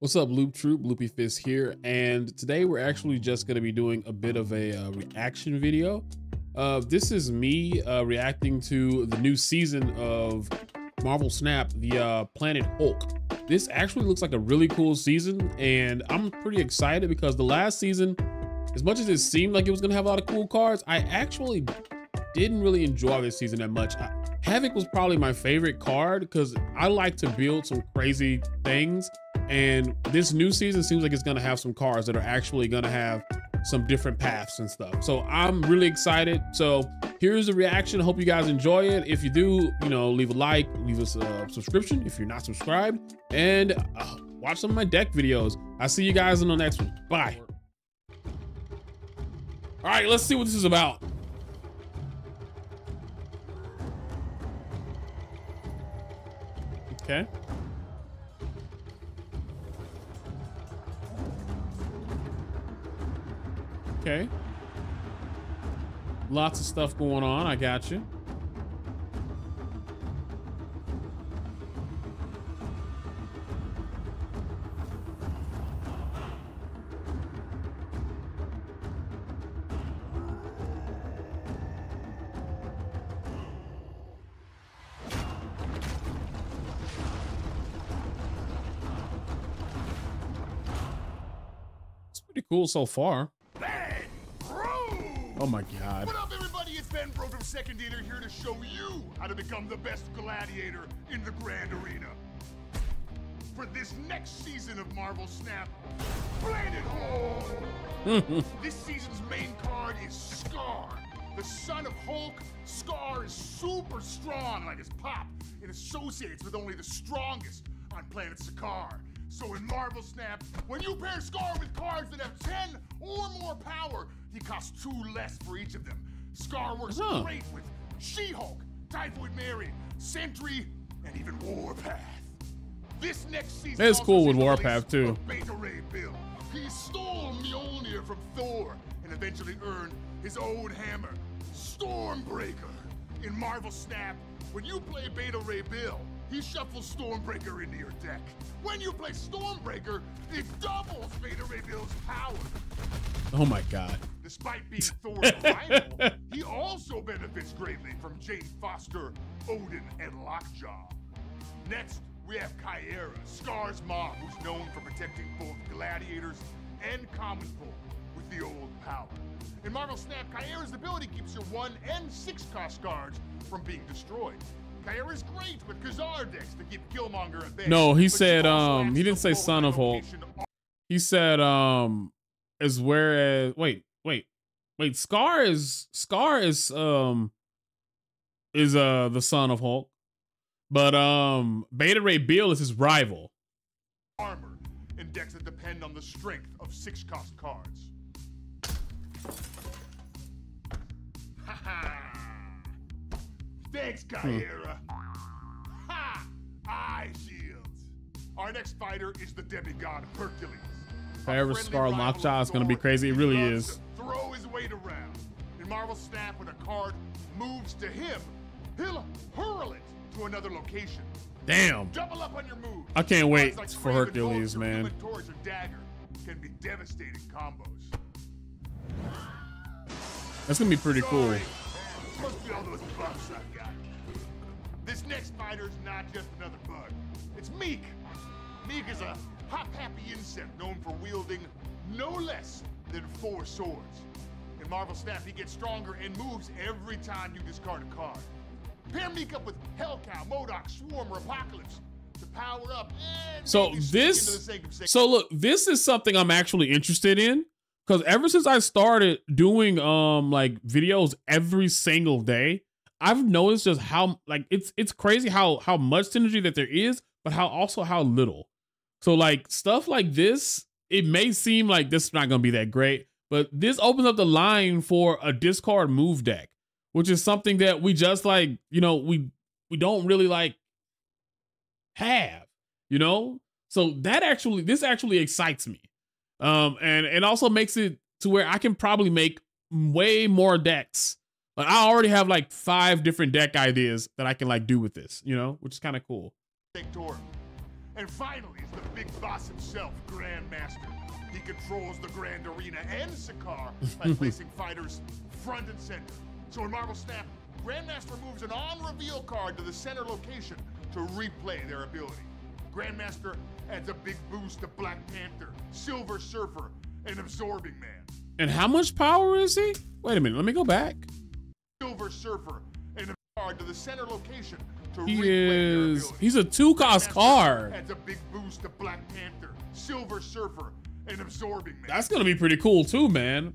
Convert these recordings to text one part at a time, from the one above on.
What's up, Loop Troop? Loopy Fist here, and today we're actually just going to be doing a bit of a reaction video. This is me reacting to the new season of Marvel Snap, the Planet Hulk. This actually looks like a really cool season, and I'm pretty excited because the last season, as much as it seemed like it was going to have a lot of cool cards, I actually didn't really enjoy this season that much. Havok was probably my favorite card because I like to build some crazy things, and this new season seems like it's going to have some cards that are actually going to have some different paths and stuff. So I'm really excited. So here's the reaction. I hope you guys enjoy it. If you do, you know, leave a like, leave us a subscription if you're not subscribed, and watch some of my deck videos. I'll see you guys in the next one. Bye. All right, let's see what this is about. Okay. Okay. Lots of stuff going on. I got you. Cool so far. Ben Brode! Oh my God. What up, everybody? It's Ben Brode from Second Dinner here to show you how to become the best gladiator in the Grand Arena. For this next season of Marvel Snap, Planet Hulk! This season's main card is Scar. The son of Hulk, Scar is super strong like his pop and associates with only the strongest on planet Sakaar. So in Marvel Snap, when you pair Scar with cards that have 10 or more power, he costs 2 less for each of them. Scar works great with She-Hulk, Typhoid Mary, Sentry, and even Warpath. This next season is cool with Warpath too. Beta Ray Bill. He stole Mjolnir from Thor and eventually earned his own hammer, Stormbreaker. In Marvel Snap, when you play Beta Ray Bill, he shuffles Stormbreaker into your deck. When you play Stormbreaker, it doubles Beta Ray Bill's power. Oh my God. Despite being Thor's rival, he also benefits greatly from Jane Foster, Odin, and Lockjaw. Next, we have Kyera, Scar's mom, who's known for protecting both gladiators and common folk with the old power. In Marvel Snap, Kyera's ability keeps your 1- and 6- cost cards from being destroyed. Kyra is great with Khazar decks to keep Killmonger at bay. No, he said, he didn't say son of Hulk. He said, as whereas, wait, Scar is the son of Hulk, but, Beta Ray Bill is his rival. Armor and decks that depend on the strength of 6-cost cards. Haha. Thanks, Kyera. Ha! Eye shields. Our next fighter is the demigod Hercules. Kyera's Scar Lockjaw is going to be crazy. It really is. Throw his weight around. In Marvel Snap, when a card moves to him, he'll hurl it to another location. Damn. Double up on your move. I can't wait for Hercules, man. Torch or dagger can be devastating combos. That's going to be pretty cool. Must be all those buffs I've got. This next fighter's not just another bug. It's Meek. Meek is a hop-happy insect known for wielding no less than 4 swords. In Marvel Snap, he gets stronger and moves every time you discard a card. Pair Meek up with Hellcow, Modok, Swarm, or Apocalypse to power up. And so look, this is something I'm actually interested in. Because ever since I started doing like videos every single day, I've noticed just how like it's crazy how much synergy that there is, but also how little. So like stuff like this, it may seem like this is not gonna be that great, but this opens up the line for a discard move deck, which is something that we just like, you know, we don't really like have, you know? So that actually, this actually excites me. And it also makes it to where I can probably make way more decks. Like I already have like 5 different deck ideas that I can like do with this, you know, which is kind of cool. And finally is the big boss himself, Grandmaster. He controls the Grand Arena and Sakaar by placing fighters front and center. So in Marvel Snap, Grandmaster moves an on-reveal card to the center location to replay their ability. Grandmaster adds a big boost to Black Panther, Silver Surfer, and Absorbing Man. And how much power is he? Wait a minute, let me go back. Silver Surfer and a card to the center location to replay their ability. He's a two-cost card. Adds a big boost to Black Panther, Silver Surfer, and Absorbing Man. That's gonna be pretty cool too, man.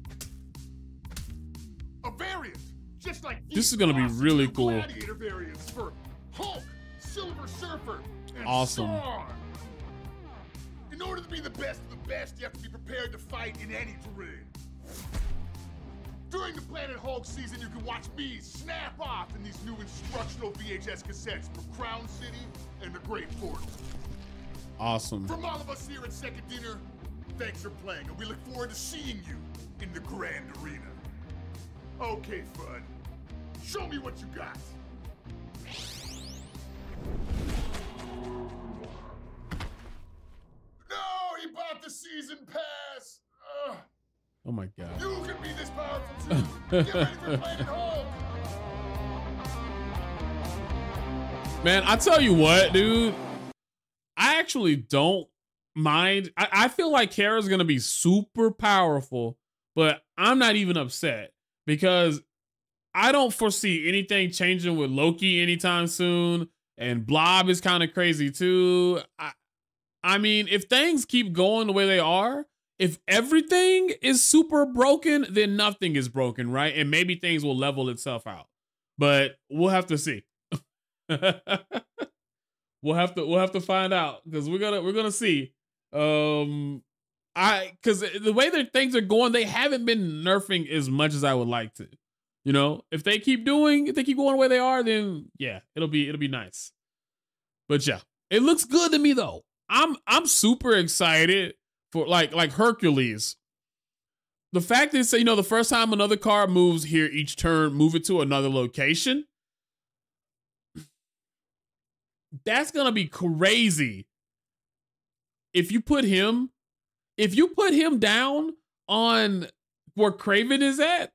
A variant, just like this is gonna be really cool. Gladiator variants for Hulk, Silver Surfer, and awesome. Scar. In order to be the best of the best, you have to be prepared to fight in any terrain. During the Planet Hulk season, you can watch me snap off in these new instructional VHS cassettes for Crown City and the Great Portal. Awesome. From all of us here at Second Dinner, thanks for playing, and we look forward to seeing you in the Grand Arena. Okay, Fud, show me what you got. No, he bought the season pass. Ugh. Oh my God. You can be this powerful too. Get ready for Planet Hulk. Man, I tell you what, dude. I actually don't mind. I feel like Kyera's gonna be super powerful, but I'm not even upset because I don't foresee anything changing with Loki anytime soon. And Blob is kind of crazy too. I mean, if things keep going the way they are, if everything is super broken, then nothing is broken, right? And maybe things will level itself out. But we'll have to see. we'll have to find out, because we're gonna see. Because the way that things are going, they haven't been nerfing as much as I would like to. You know, if they keep going the way they are, then yeah, it'll be nice. But yeah, it looks good to me though. I'm super excited for like Hercules. The fact is, you know, the first time another card moves here each turn, move it to another location. That's gonna be crazy. If you put him down on where Kraven is at,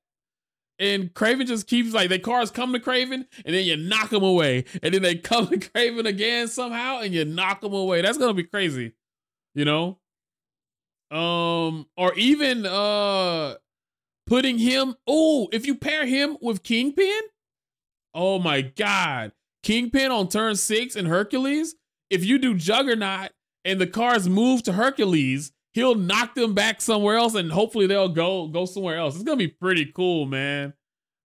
and Kraven just keeps, like, their cars come to Kraven and then you knock them away. And then they come to Kraven again somehow and you knock them away. That's going to be crazy, you know? Or even putting him, oh, if you pair him with Kingpin, oh my God. Kingpin on turn 6 in Hercules, if you do Juggernaut and the cars move to Hercules, he'll knock them back somewhere else, and hopefully they'll go somewhere else. It's gonna be pretty cool, man.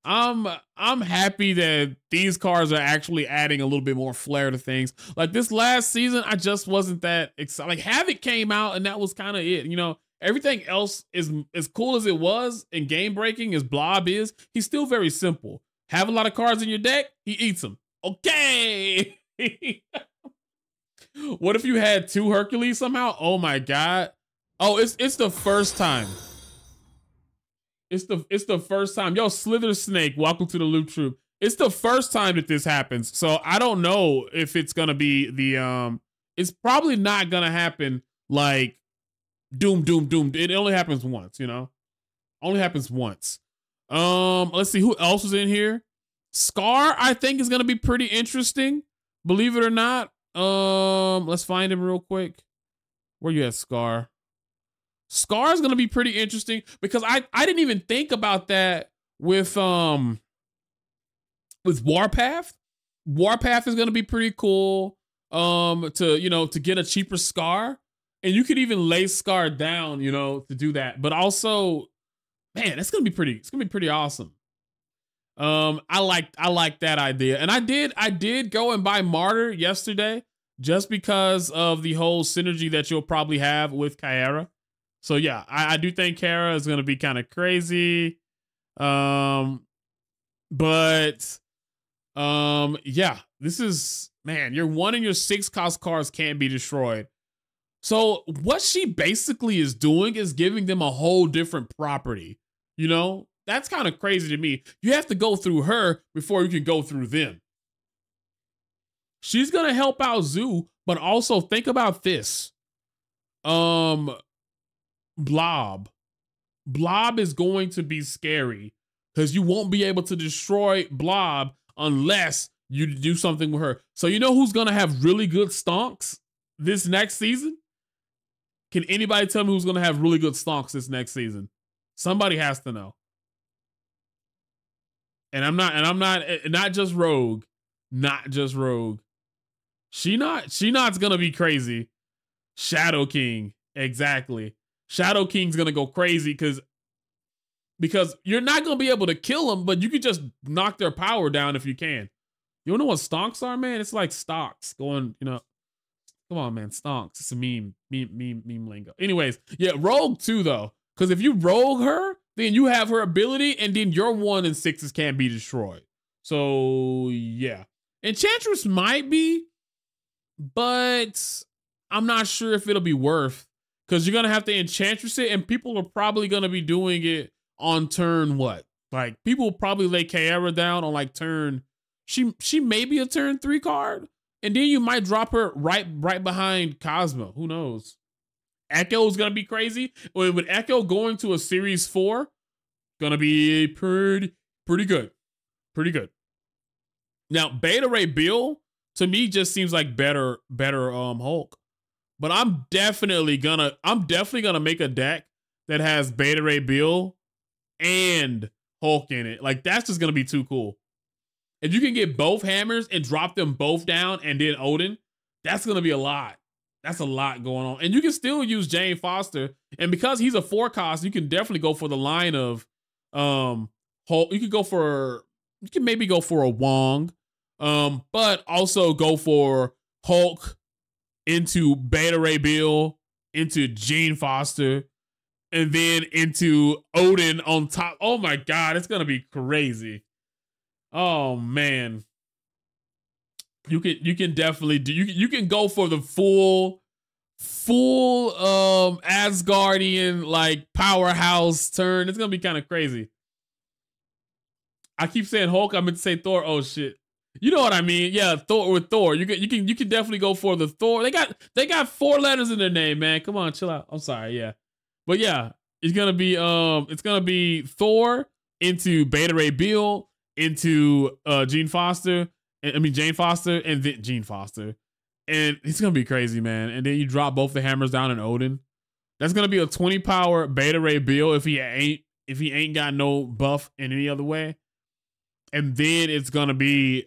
I'm happy that these cards are actually adding a little bit more flair to things. Like this last season, I just wasn't that excited. Like Havok came out, and that was kind of it. You know, everything else is as cool as it was and game breaking as Blob is. He's still very simple. Have a lot of cards in your deck, he eats them. Okay. What if you had 2 Hercules somehow? Oh my God. Oh, it's the first time. It's the first time. Yo, Slither Snake, welcome to the Loot Troop. It's the first time that this happens. So I don't know if it's gonna be the it's probably not gonna happen like Doom. It only happens once, you know? Only happens once. Let's see who else is in here. Scar, I think, is gonna be pretty interesting, believe it or not. Let's find him real quick. Where you at, Scar? Scar is gonna be pretty interesting because I didn't even think about that with Warpath. Warpath is gonna be pretty cool. To you know, to get a cheaper Scar, and you could even lay Scar down, you know, to do that. But also, man, that's gonna be pretty. It's gonna be pretty awesome. I like that idea, and I did go and buy Martyr yesterday just because of the whole synergy that you'll probably have with Kyera. So yeah, I do think Kyera is going to be kind of crazy. But yeah, this is, man, your 1 and your 6 cost cards can't be destroyed. So what she basically is doing is giving them a whole different property, you know? That's kind of crazy to me. You have to go through her before you can go through them. She's gonna help out Zoo, but also think about this. Blob is going to be scary because you won't be able to destroy Blob unless you do something with her. So you know who's gonna have really good stonks this next season? Can anybody tell me who's gonna have really good stonks this next season? Somebody has to know. And I'm not just Rogue, She-Not's gonna be crazy. Shadow King, exactly. Shadow King's gonna go crazy because you're not gonna be able to kill them, but you can just knock their power down if you can. You don't know what stonks are, man? It's like stocks going, you know. Come on, man, stonks. It's a meme lingo. Anyways, yeah, Rogue too though. Because if you Rogue her, then you have her ability, and then your 1 and 6s can't be destroyed. So yeah. Enchantress might be, but I'm not sure if it'll be worth. Because you're going to have to Enchantress it, and people are probably going to be doing it on turn what? Like, people probably lay Kyera down on, like, turn... She may be a turn 3 card, and then you might drop her right behind Cosmo. Who knows? Echo is going to be crazy. With Echo going to a Series 4, going to be pretty good. Pretty good. Now, Beta Ray Bill, to me, just seems like better Hulk. But I'm definitely gonna make a deck that has Beta Ray Bill and Hulk in it. Like, that's just gonna be too cool. If you can get both hammers and drop them both down and then Odin, that's gonna be a lot. That's a lot going on. And you can still use Jane Foster. And because he's a 4-cost, you can definitely go for the line of Hulk. You can maybe go for a Wong, but also go for Hulk into Beta Ray Bill, into Jane Foster, and then into Odin on top. Oh my God, it's gonna be crazy. Oh man, you can definitely do. You can go for the full Asgardian like powerhouse turn. It's gonna be kind of crazy. I keep saying Hulk. I meant to say Thor. Oh shit. You know what I mean? Yeah, Thor with Thor. You can definitely go for the Thor. They got 4 letters in their name, man. Come on, chill out. I'm sorry, yeah. But yeah, it's gonna be Thor into Beta Ray Bill into Jane Foster and then Jane Foster. And it's gonna be crazy, man. And then you drop both the hammers down in Odin. That's gonna be a 20 power Beta Ray Bill if he ain't got no buff in any other way. And then it's going to be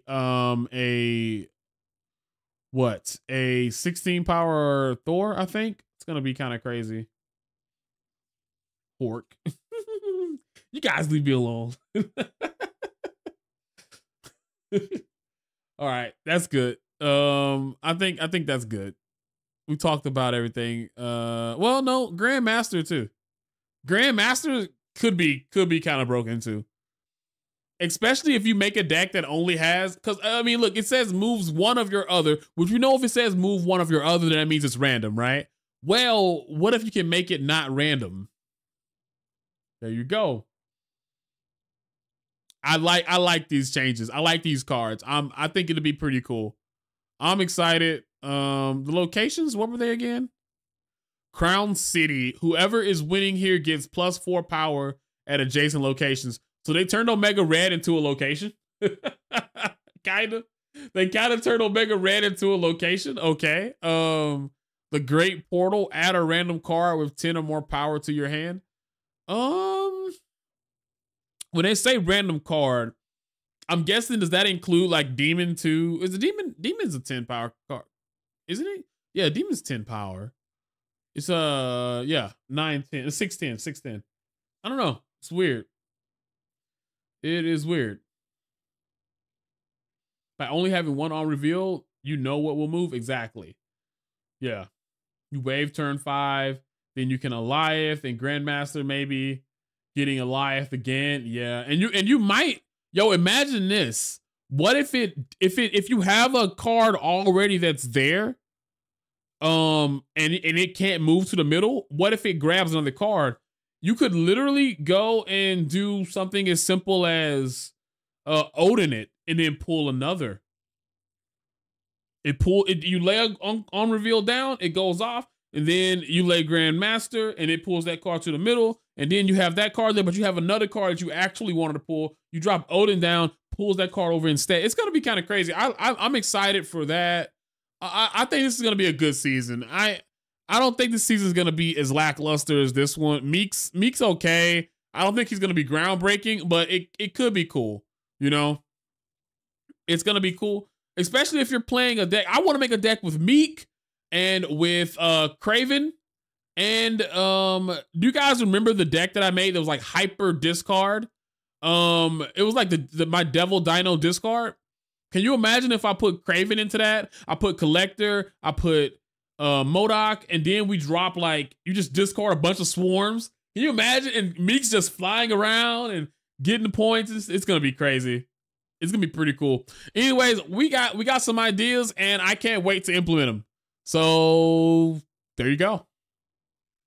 a 16 power Thor, I think. It's going to be kind of crazy. Pork. You guys leave me alone. All right, that's good. I think that's good. We talked about everything. Well, no, Grandmaster too. Grandmaster could be kind of broken too. Especially if you make a deck that only has, because I mean, look, it says moves one of your other, which we know if it says move one of your other, then that means it's random, right? Well, what if you can make it not random? There you go. I like these changes. I like these cards. I think it'll be pretty cool. I'm excited. The locations, what were they again? Crown City. Whoever is winning here gets +4 power at adjacent locations. So they turned Omega Red into a location. Kinda. They kind of turned Omega Red into a location. Okay. The Great Portal. Add a random card with 10 or more power to your hand. When they say random card, I'm guessing, does that include like Demon 2? Is the Demon's a 10 power card? Isn't it? Yeah, Demon's 10 power. It's 9, 10. 6, 10. I don't know. It's weird. It is weird. By only having one on reveal, you know what will move exactly. Yeah. You wave turn 5, then you can Elioth and Grandmaster, maybe getting Elioth again. Yeah. And you might, yo, imagine this. What if you have a card already that's there, and it can't move to the middle? What if it grabs another card? You could literally go and do something as simple as Odin it and then pull another. It pull it. You lay on reveal down, it goes off, and then you lay Grandmaster, and it pulls that card to the middle, and then you have that card there, but you have another card that you actually wanted to pull. You drop Odin down, pulls that card over instead. It's gonna be kind of crazy. I'm excited for that. I think this is gonna be a good season. I don't think this season is gonna be as lackluster as this one. Meek's okay. I don't think he's gonna be groundbreaking, but it could be cool. You know, it's gonna be cool. Especially if you're playing a deck. I want to make a deck with Meek and with Kraven. And do you guys remember the deck that I made that was like hyper discard? It was like my Devil Dino discard. Can you imagine if I put Kraven into that? I put Collector, I put Modok, and then we drop like, you just discard a bunch of swarms. Can you imagine? And Meek's just flying around and getting the points. It's gonna be crazy. It's gonna be pretty cool. Anyways, we got some ideas and I can't wait to implement them. So there you go.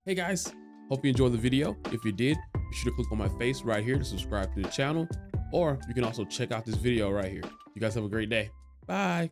Hey guys, hope you enjoyed the video. If you did, be sure to click on my face right here to subscribe to the channel, or you can also check out this video right here. You guys have a great day. Bye.